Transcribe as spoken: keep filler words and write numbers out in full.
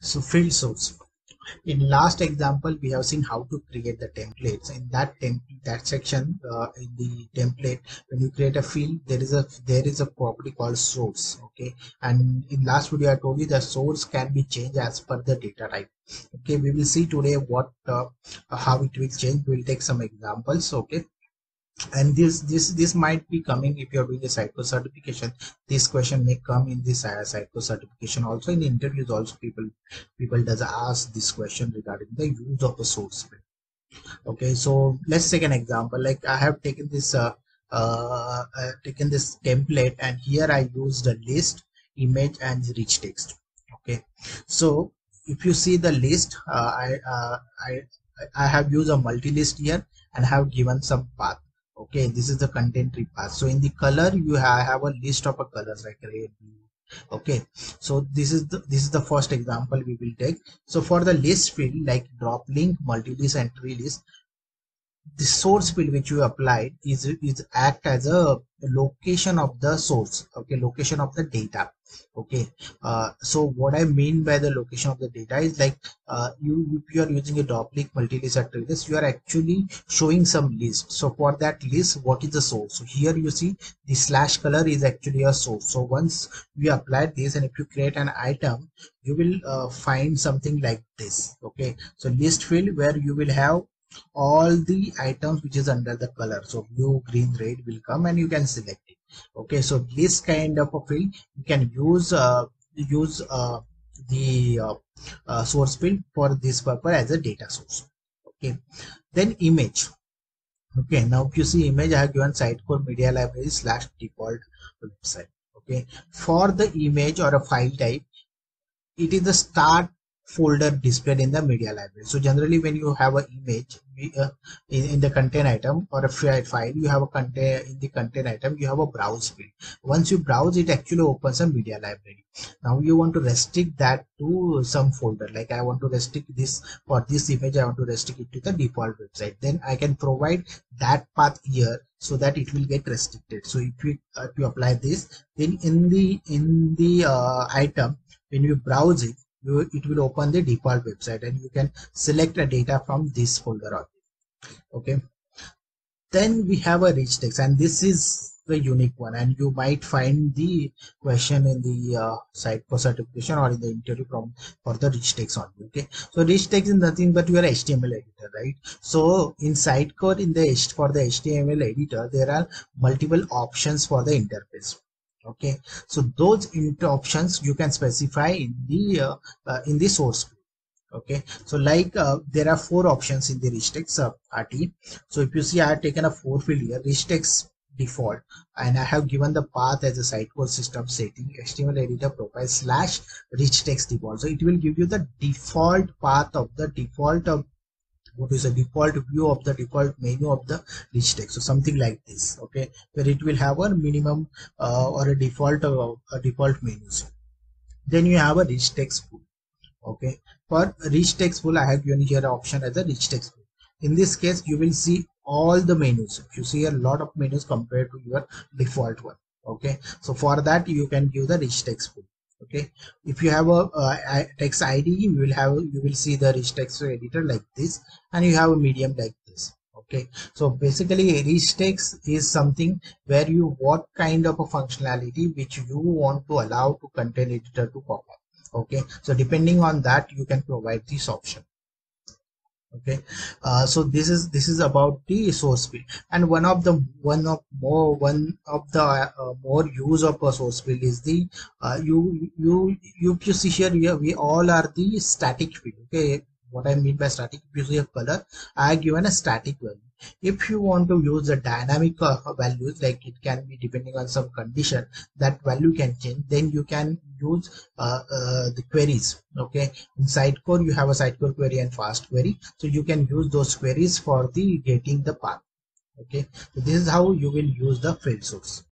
So field source. In last example, we have seen how to create the templates. In that temp that section, uh, in the template, when you create a field, there is a there is a property called source. Okay, and in last video I told you the source can be changed as per the data type. Okay, we will see today what uh, how it will change. We will take some examples. Okay. And this this this might be coming if you are doing a Psycho certification. This question may come in this Psycho certification. Also in interviews, also people people does ask this question regarding the use of a source. Okay, so let's take an example. Like I have taken this uh, uh, uh taken this template, and here I used a list, image, and rich text. Okay, so if you see the list, uh, I uh, I I have used a multilist here and have given some path. Okay, this is the content tree path. So in the color, you have, have a list of a colors like red, blue. Okay, so this is the this is the first example we will take. So for the list field, like drop link, multilist, and tree list, the source field which you applied is is act as a location of the source. Okay, location of the data. Okay, uh, so what I mean by the location of the data is like uh, you if you are using a drop link, multilist, or tree list, you are actually showing some list. So for that list, what is the source? So here you see the slash color is actually a source. So once we apply this, and if you create an item, you will uh, find something like this. Okay, so list field where you will have all the items which is under the color. So blue, green, red will come, and you can select it. Okay, so this kind of a field you can use uh, use uh, the uh, uh, source field for this purpose as a data source. Okay, then image. Okay, now if you see image, I have given Sitecore media library slash default website. Okay, for the image or a file type, it is the start folder displayed in the media library. So generally when you have an image uh, in, in the content item or a file, you have a content in the content item you have a browse field. Once you browse, it actually opens a media library. Now you want to restrict that to some folder. Like I want to restrict this for this image, I want to restrict it to the default website. Then I can provide that path here so that it will get restricted. So if you uh, if you apply this, then in the in the uh, item, when you browse it, You, it will open the default website, and you can select a data from this folder on. Okay, then we have a rich text, and this is the unique one, and you might find the question in the uh, Sitecore certification or in the interview from for the rich text only. Okay, so rich text is nothing but your H T M L editor, right? So in Sitecore, in the for the H T M L editor, there are multiple options for the interface. Okay, so those options you can specify in the uh, uh, in the source field. Okay, so like uh, there are four options in the rich text uh, R T. So if you see, I have taken a four field here, rich text default, and I have given the path as a Sitecore system setting H T M L editor profile slash rich text default. So it will give you the default path of the default of what is the default view of the default menu of the rich text, so something like this. Okay, where it will have a minimum uh, or a default uh, a default menus. Then you have a rich text pool. Okay, for rich text pool, I have given here option as a rich text pool. In this case, you will see all the menus. If you see a lot of menus compared to your default one. Okay, so for that you can give the rich text pool. Okay, if you have a uh, text I D, you will have you will see the rich text editor like this, and you have a medium like this. Okay, so basically rich text is something where you what kind of a functionality which you want to allow to content editor to pop up. Okay, so depending on that you can provide this option. Okay, uh, so this is this is about the source field, and one of the one of more one of the uh, more use of a source field is the uh, you you you you see here we, we all are the static field. Okay, what I mean by static, if you see a color, I have given a static value. If you want to use the dynamic uh, values, like it can be depending on some condition, that value can change, then you can use uh, uh, the queries. Okay, in Sitecore you have a Sitecore query and fast query, so you can use those queries for the getting the path. Okay, so this is how you will use the field source.